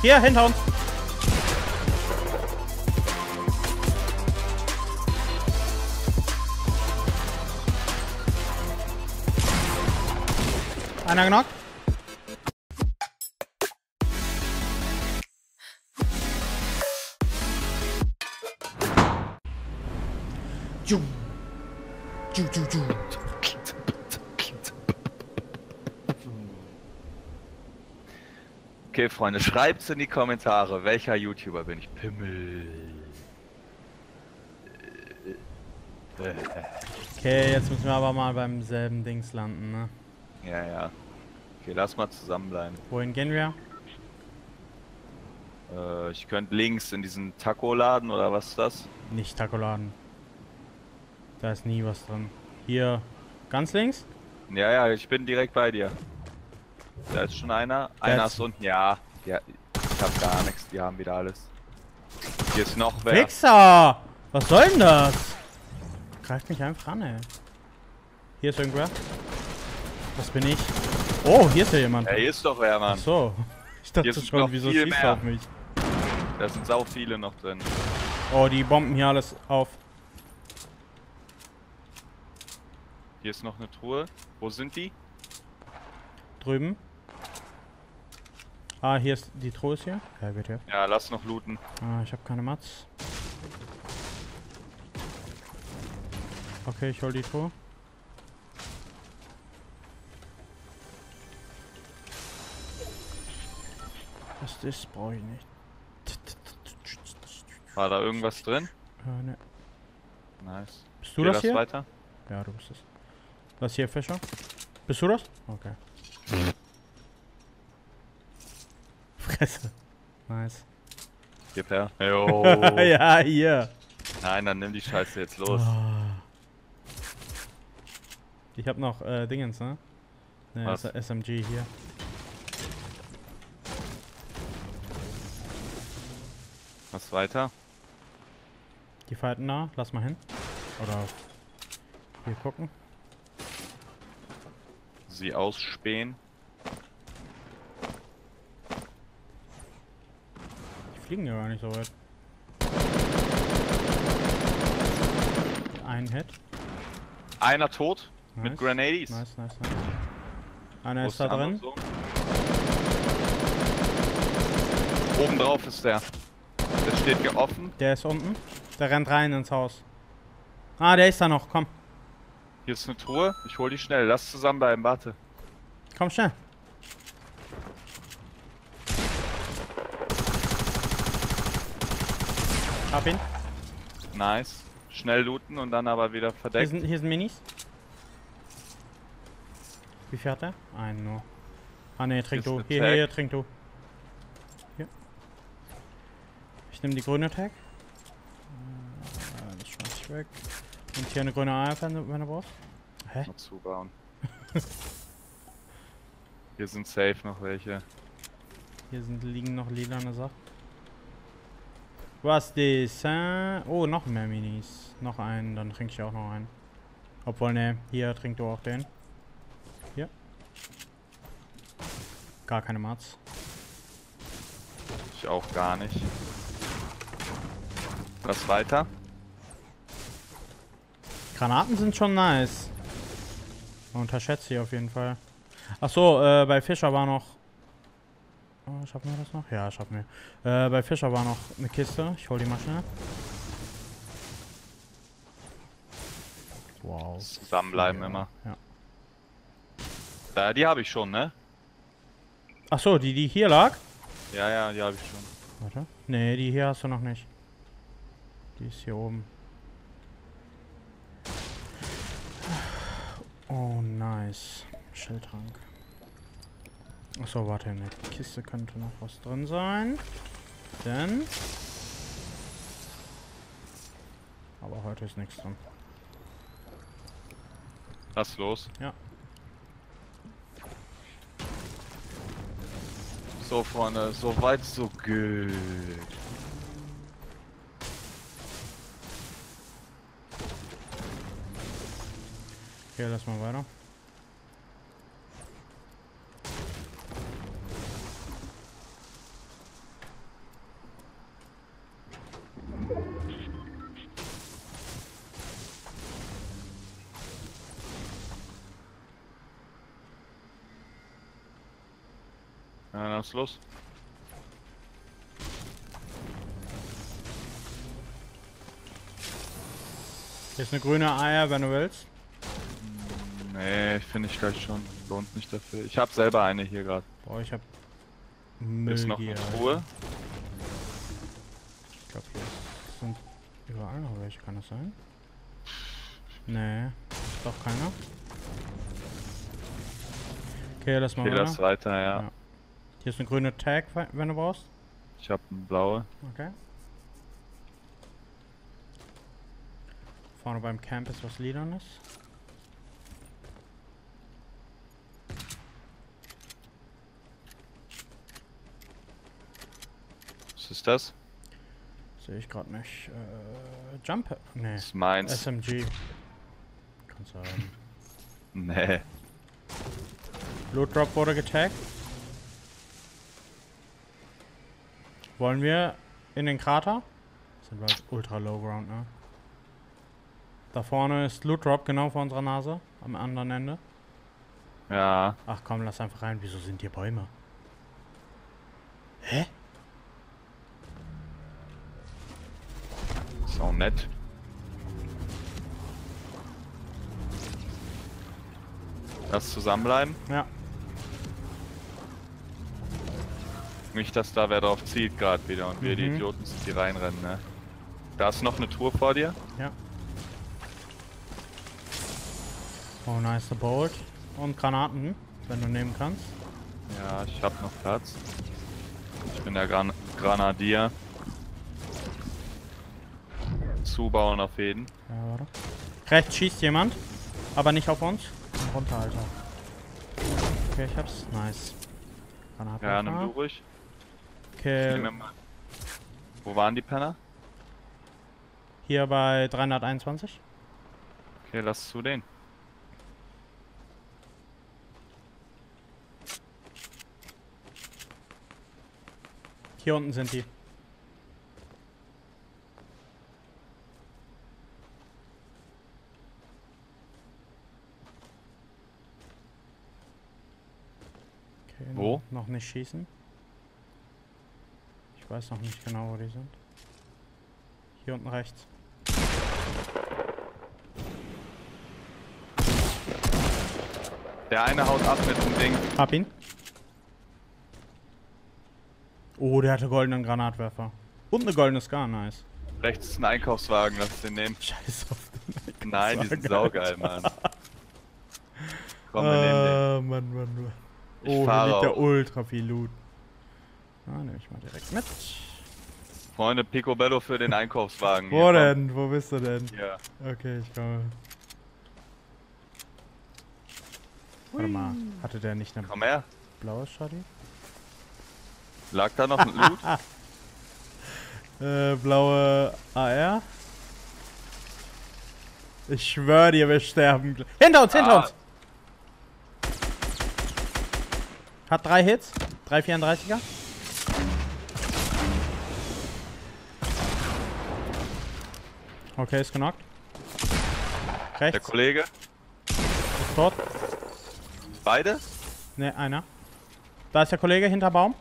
Hier, hinter uns. Einer genockt. Okay, Freunde, schreibt's in die Kommentare, welcher YouTuber bin ich? Pimmel. Okay, jetzt müssen wir aber mal beim selben Dings landen, ne? Ja, ja. Okay, lass mal zusammenbleiben. Wohin gehen wir? Ich könnte links in diesen Taco-Laden oder was ist das? Nicht Taco-Laden. Da ist nie was drin. Hier, ganz links? Ja, ja, ich bin direkt bei dir. Da ist schon einer. Einer ist unten. Ja, ja, ich hab gar nichts. Die haben wieder alles. Hier ist noch wer. Fixer! Was soll denn das? Greift mich einfach an, ey. Hier ist irgendwer. Was bin ich? Oh, hier ist ja jemand. Ja, hier ist doch wer, Mann. Ach so. Ich dachte schon, wieso schießt er auf mich? Da sind sau viele noch drin. Oh, die bomben hier alles auf. Hier ist noch eine Truhe. Wo sind die? Drüben. Ah, hier ist die Truhe ist hier. Ja, bitte. Ja, lass noch looten. Ah, ich habe keine Mats. Okay, ich hol die Truhe. Was das brauche ich nicht. War da irgendwas drin? Ne. Nice. Bist du das hier? Weiter? Ja, du bist es. Was hier, Fischer? Bist du das? Okay. Fresse. Nice. Gib her. Jo. Ja, hier. Nein, dann nimm die Scheiße jetzt los. Oh. Ich hab noch Dingens, ne? Ne, SMG hier. Was weiter? Die fighten nah, lass mal hin. Oder hier gucken. Sie ausspähen. Die fliegen ja gar nicht so weit. Ein Hit. Einer tot. Nice. Mit Grenades. Nice, nice, nice. Einer ist da drin. So? Oben drauf ist der. Der steht hier offen. Der ist unten. Der rennt rein ins Haus. Ah, der ist da noch. Komm. Hier ist eine Truhe. Ich hol die schnell. Lass zusammenbleiben. Warte. Komm schnell. Hab ihn. Nice. Schnell looten und dann aber wieder verdeckt. Hier sind Minis. Wie viel hat er? Einen nur. Ah ne, trink du. Hier, trink du. Ich nehme die grüne Tag. Das schmeiß ich weg. Und hier eine grüne AF, wenn du brauchst. Hä? Noch zubauen. Hier sind safe noch welche. Hier liegen noch lilane Sachen. Was das? Oh, noch mehr Minis. Noch einen, dann trinke ich auch noch einen. Obwohl, ne, hier trinkst du auch den. Hier. Gar keine Mats. Ich auch gar nicht. Was weiter? Granaten sind schon nice. Man unterschätzt sie auf jeden Fall. Achso, bei Fischer war noch... Oh, schaffen wir das noch? Ja, schaffen wir. Bei Fischer war noch eine Kiste. Ich hol die mal schnell. Wow. Zusammenbleiben immer. Ja. Da, die habe ich schon, ne? Achso, die hier lag? Ja, ja, die habe ich schon. Warte. Ne, die hier hast du noch nicht. Die ist hier oben. Oh, nice. Schildtrank. Achso, warte, in der Kiste könnte noch was drin sein. Denn... Aber heute ist nichts drin. Was los? Ja. So, Freunde, so weit, so gut. Okay, lass mal weiter. Dann ist los. Hier ist eine grüne Eier, wenn du willst. Nee, finde ich gleich schon. Lohnt nicht dafür. Ich habe selber eine hier gerade. Boah, ich habe Müll. Ist noch eine Truhe? Ich glaube, hier sind überall noch welche. Kann das sein? Nee, ist doch keiner. Okay, lass mal weiter. Okay, lass weiter, ja. Ja. Hier ist eine grüne Tag, wenn du brauchst. Ich habe eine blaue. Okay. Vorne beim Camp ist was Liedernes. Was ist das? Sehe ich gerade nicht. Jumper? Nee. Das ist meins. SMG. Kann sein. Nee. Loot Drop wurde getaggt. Wollen wir in den Krater? Sind wir halt ultra low ground, ne? Da vorne ist Loot Drop, genau vor unserer Nase. Am anderen Ende. Ja. Ach komm, lass einfach rein. Wieso sind hier Bäume? Hä? Ist auch nett. Lass zusammenbleiben? Ja. Nicht, dass da wer drauf zieht gerade wieder und wir die Idioten sind, die reinrennen, ne? Da ist noch eine Truhe vor dir? Ja. Oh, nice Bolt. Und Granaten, wenn du nehmen kannst. Ja, ich hab noch Platz. Ich bin der Granadier. Zubauen auf jeden. Ja, warte. Rechts schießt jemand, aber nicht auf uns. Runter, Alter. Okay, ich hab's. Nice. Granaten. Ja, nimm du ruhig. Okay. Ich nehm mir mal. Wo waren die Penner? Hier bei 321. Okay, lass zu denen. Hier unten sind die. Okay, wo? Noch nicht schießen. Ich weiß noch nicht genau, wo die sind. Hier unten rechts. Der eine haut ab mit dem Ding. Hab ihn. Oh, der hatte goldenen Granatwerfer. Und eine goldene Scar, nice. Rechts ist ein Einkaufswagen, lass den nehmen. Scheiß auf den Einkaufswagen. Nein, die sind saugeil, Mann. Komm, wir nehmen den. Mann. Oh, hier liegt ja ultra viel Loot. Ah, nehm ich mal direkt mit. Freunde, Picobello für den Einkaufswagen. Wo denn? Wo bist du denn? Ja. Okay, ich komme. Warte mal, hatte der nicht eine blaue Shotty? Lag da noch ein Loot? Blaue AR. Ich schwör dir, wir sterben gleich. Hinter uns, hinter uns! Hat 3 Hits. 3 34er. Okay, ist genockt. Rechts. Der Kollege. Ist tot. Beide? Ne, einer. Da ist der Kollege hinter Baum.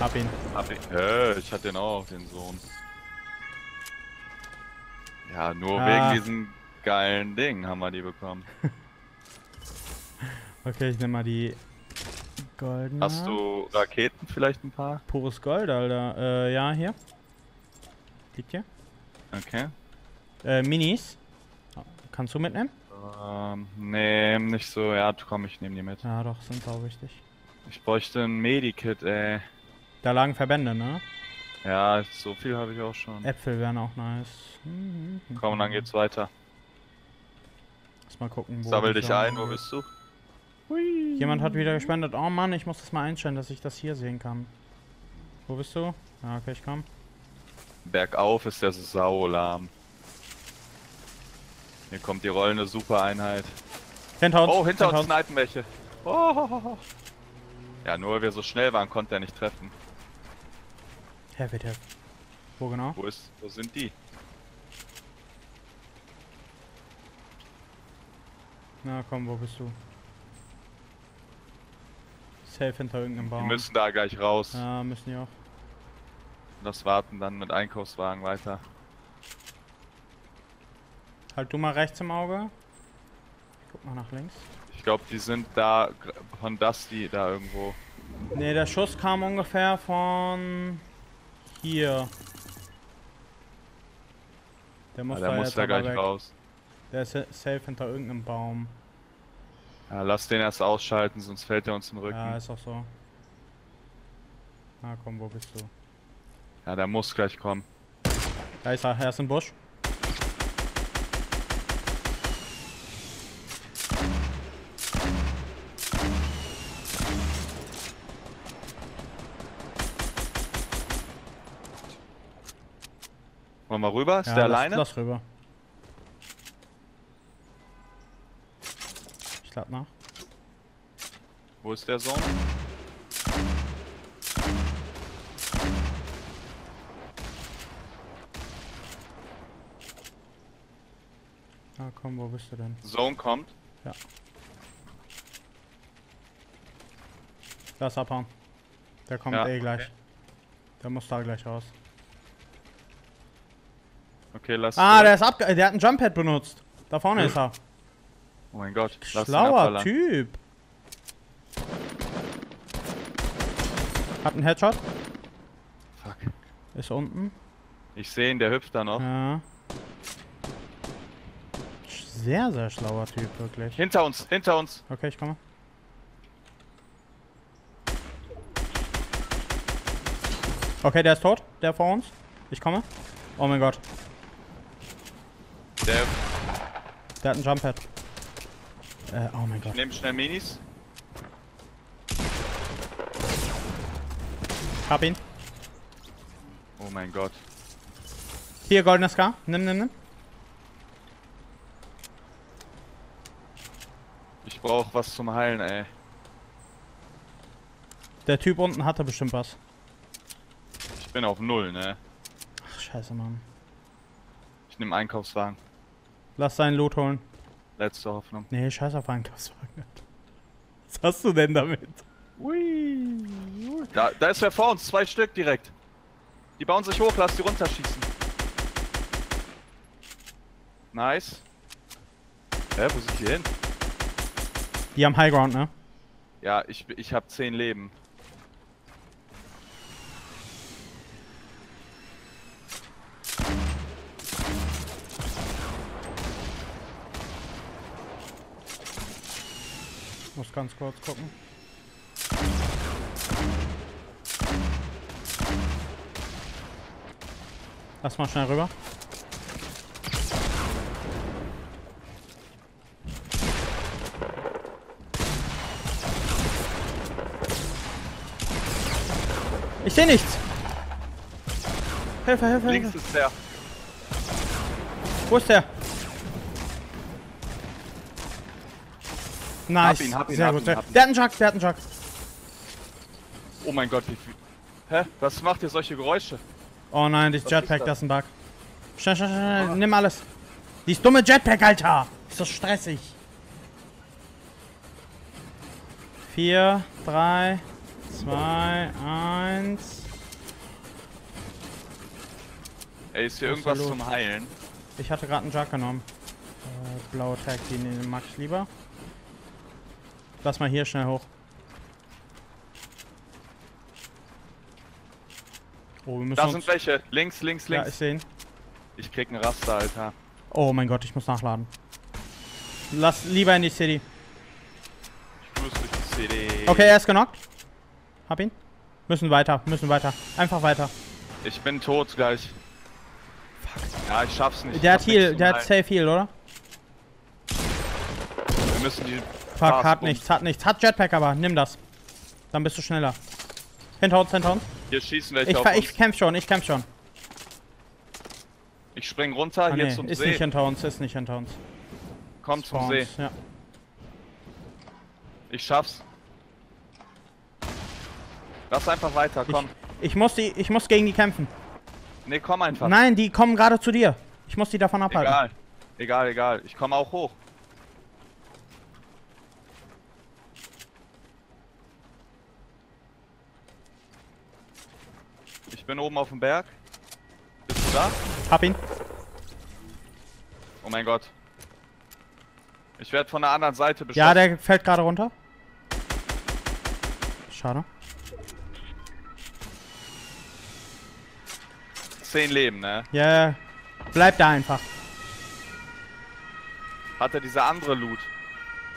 Hab ihn. Ich hatte den auch, den Sohn. Ja, nur wegen diesem geilen Ding haben wir die bekommen. Okay, ich nehme mal die goldene. Hast du Raketen vielleicht ein paar? Pures Gold, Alter. Ja, hier. Liegt hier. Okay. Minis. Kannst du mitnehmen? Nee, nicht so. Ja, komm, ich nehme die mit. Ja, doch, sind auch wichtig. Ich bräuchte ein Medikit, ey. Da lagen Verbände, ne? Ja, so viel habe ich auch schon. Äpfel wären auch nice. Komm, dann geht's weiter. Lass mal gucken, wo. Sammel dich ein, wo bist du? Hui. Jemand hat wieder gespendet. Oh Mann, ich muss das mal einstellen, dass ich das hier sehen kann. Wo bist du? Ja, okay, ich komm. Bergauf ist der saulahm. Hier kommt die rollende Super-Einheit. Hinter uns! Oh, hinter uns snipen welche! Oh. Ja, nur weil wir so schnell waren, konnte er nicht treffen. Heavy, heavy. Wo genau? Wo sind die? Na komm, wo bist du? Safe hinter irgendeinem Baum. Die müssen da gleich raus. Ja, müssen die auch. Das warten dann mit Einkaufswagen weiter. Halt du mal rechts im Auge. Ich guck mal nach links. Ich glaube, die sind da von Dusty da irgendwo. Ne, der Schuss kam ungefähr von hier. Der muss, ja, der da, muss da gleich weg. Raus. Der ist safe hinter irgendeinem Baum. Ja, lass den erst ausschalten, sonst fällt er uns in den Rücken. Ja, ist auch so. Na komm, wo bist du? Ja, der muss gleich kommen. Da ist er, er ist im Busch. Wollen wir mal rüber? Ist ja, der alleine? Lass rüber. Ich lad nach. Wo ist der Sohn? Na komm, wo bist du denn? Zone kommt? Ja. Lass abhauen. Der kommt ja, eh gleich. Okay. Der muss da gleich raus. Okay, lass. Ah, der ist abge... Der hat ein Jumppad benutzt. Da vorne ist er. Oh mein Gott. Schlauer Typ. Hat einen Headshot. Fuck. Ist unten. Ich sehe ihn, der hüpft da noch. Ja. Sehr, sehr schlauer Typ, wirklich. Hinter uns, hinter uns. Okay, ich komme. Okay, der ist tot, der vor uns. Ich komme. Oh mein Gott. Der hat einen Jumppad. Oh mein Gott. Ich nehme schnell Minis. Hab ihn. Oh mein Gott. Hier, goldenes K. Nimm, nimm, nimm. Ich brauch was zum Heilen, ey. Der Typ unten hatte bestimmt was. Ich bin auf Null, ne? Ach, scheiße, Mann. Ich nehme Einkaufswagen. Lass seinen Loot holen. Letzte Hoffnung. Nee, scheiß auf Einkaufswagen. Was hast du denn damit? Ui. Da ist wer vor uns. 2 Stück direkt. Die bauen sich hoch. Lass die runterschießen. Nice. Hä, wo sind die hin? Die haben Highground, ne? Ja, ich hab 10 Leben. Ich muss ganz kurz gucken. Lass mal schnell rüber. Ich sehe nichts. Hilfe, Hilfe, Hilfe. Links ist der. Wo ist der? Nice. Hab ihn. Der hat einen Jug. Oh mein Gott, wie viel. Hä? Was macht ihr solche Geräusche? Oh nein, das Jetpack, das ist ein Bug. Schnell, nimm alles. Dieses dumme Jetpack, Alter. Ist das stressig. 4, 3, 2, 1. Ey, ist hier irgendwas zum Heilen? Ich hatte gerade einen Jug genommen. Blaue Tag, den mag ich lieber. Lass mal hier schnell hoch. Oh, wir müssen. Da sind welche. Links. Ja, ich seh ihn. Ich krieg einen Raster, Alter. Oh mein Gott, ich muss nachladen. Lass lieber in die City. Ich muss durch die City. Okay, er ist genockt. Hab ihn. Müssen weiter. Einfach weiter. Ich bin tot gleich. Fuck. Ja, ich schaff's nicht. Der hat Heal, der hat Safe Heal, oder? Wir müssen die... Fuck, hat nichts. Hat Jetpack aber, nimm das. Dann bist du schneller. Hinter uns. Hier schießen welche auf uns. Ich kämpf schon. Ich spring runter, hier nee, zum ist See. Ist nicht hinter uns. Komm zum See. Ja. Ich schaff's. Lass einfach weiter, komm. Ich muss gegen die kämpfen. Nee, komm einfach. Nein, die kommen gerade zu dir. Ich muss die davon abhalten. Egal. Ich komme auch hoch. bin oben auf dem Berg. Bist du da? Hab ihn. Oh mein Gott. Ich werde von der anderen Seite beschossen. Ja, der fällt gerade runter. Schade. 10 Leben, ne? Ja, yeah. Bleib da einfach. Hat er diese andere Loot?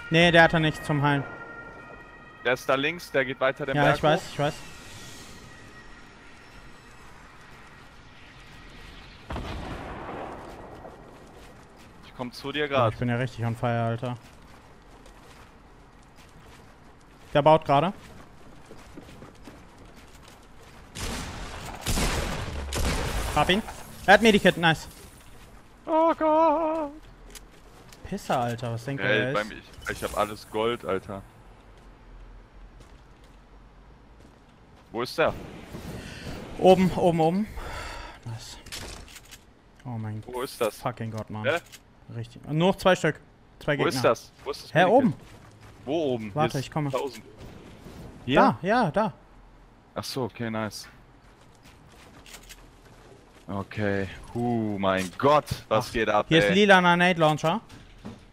Nee, der hat er nicht zum Heilen. Der ist da links, der geht weiter den Berg hoch. Ja, ich weiß, ich weiß. Ich komm zu dir gerade. Ja, ich bin ja richtig on fire, Alter. Der baut gerade. Hab ihn. Er hat Medikit, nice. Oh Gott. Pisser, Alter, was denkt er jetzt? Ich hab alles Gold, Alter. Wo ist der? Oben, oben, oben. Nice. Oh mein Gott. Wo ist das? Fucking Gott, Mann. Richtig. Nur noch 2 Stück. 2 Gegner. Wo ist das? Wo ist das? Hä, oben? Wo oben? Warte, ich komme. 1000. Hier? Da, ja, da. Ach so, okay, nice. Okay. Mein Gott, was geht ab, hier ist lilaner Nade Launcher.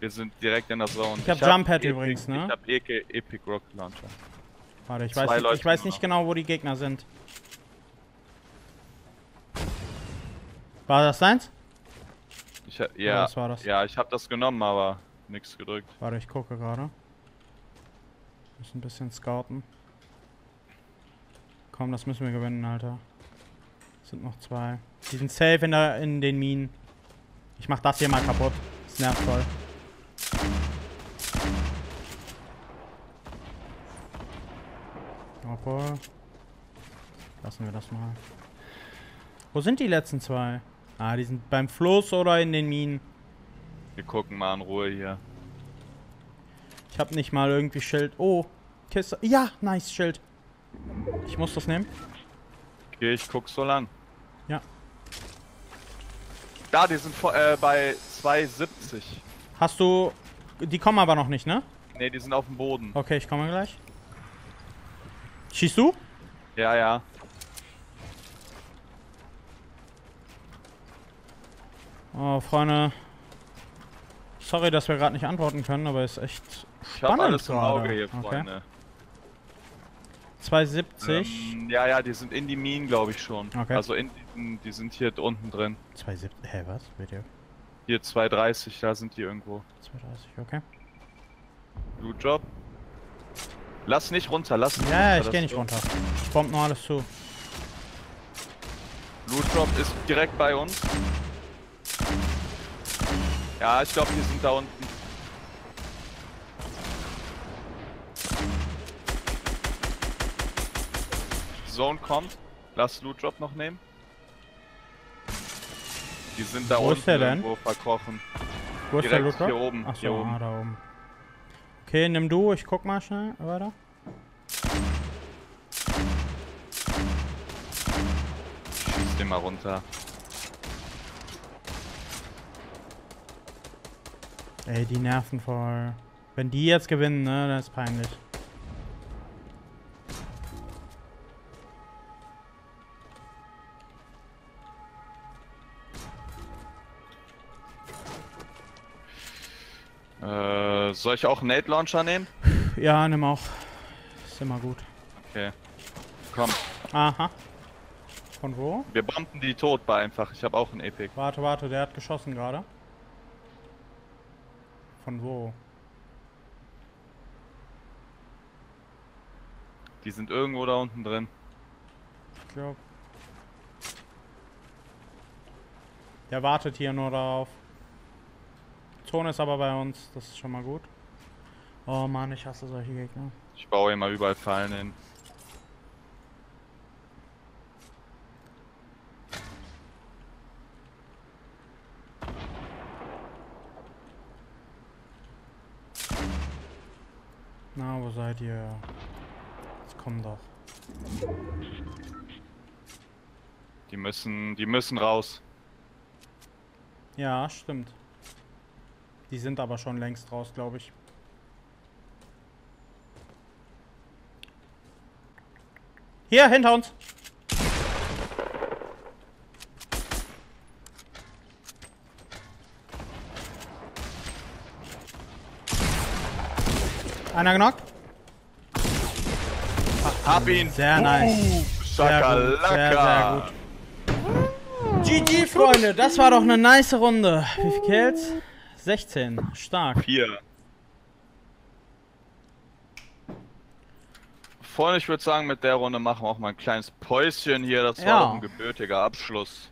Wir sind direkt in der Zone. Ich hab Jump-Pad übrigens, ne? Ich hab Epic Rock Launcher. Warte, ich weiß nicht genau, wo die Gegner sind. War das deins? Ja, das war das. Ja, ich hab das genommen, aber nichts gedrückt. Warte, ich gucke gerade. Muss ein bisschen scouten. Komm, das müssen wir gewinnen, Alter. Es sind noch 2. Die sind safe in den Minen. Ich mach das hier mal kaputt. Das nervt voll. Obwohl. Lassen wir das mal. Wo sind die letzten 2? Ah, die sind beim Fluss oder in den Minen. Wir gucken mal in Ruhe hier. Ich hab nicht mal irgendwie Schild. Oh, Kiste. Ja, nice Schild. Ich muss das nehmen. Okay, ich guck so lang. Ja. Da, die sind bei 2,70. Hast du... Die kommen aber noch nicht, ne? Ne, die sind auf dem Boden. Okay, ich komme gleich. Schießt du? Ja, ja. Oh, Freunde. Sorry, dass wir gerade nicht antworten können, aber ist echt spannend. Ich hab alles im Auge hier, Freunde. Okay. 2,70. Ja, ja, die sind in die Minen, glaube ich schon. Okay. Also in... Die sind hier unten drin. 2,70. Hä, was? Bitte? Hier 2,30, da sind die irgendwo. 2,30, okay. Good job. Lass nicht runter, lass nicht runter. Ja, ich geh nicht runter. Ich bomb nur alles zu. Loot Drop ist direkt bei uns. Ja, ich glaube, die sind da unten. Zone kommt. Lass Loot Drop noch nehmen. Die sind da unten irgendwo verkrochen. Wo ist der Loot Drop? Hier oben. Ach so, hier oben. Ah, da oben. Okay, nimm du, ich guck mal schnell weiter. Ich schieß den mal runter. Ey, die nerven voll. Wenn die jetzt gewinnen, ne, das ist peinlich. Soll ich auch einen Nade Launcher nehmen? Ja, nimm auch. Ist immer gut. Okay. Komm. Aha. Von wo? Wir bomben die tot bei einfach. Ich habe auch einen Epic. Warte, warte, der hat geschossen gerade. Von wo? Die sind irgendwo da unten drin. Ich glaube. Der wartet hier nur darauf. Zone ist aber bei uns, das ist schon mal gut. Oh Mann, ich hasse solche Gegner. Ich baue immer überall Fallen hin. Na, wo seid ihr? Jetzt komm doch. Die müssen raus. Ja, stimmt. Die sind aber schon längst raus, glaube ich. Hier, hinter uns! Einer genockt. Hab ihn. Sehr nice. Schakalaka. Sehr gut. GG, Freunde, das war doch eine nice Runde. Wie viel Kills? 16. Stark. 4. Freunde, ich würde sagen, mit der Runde machen wir auch mal ein kleines Päuschen hier. Das war auch ein gebürtiger Abschluss.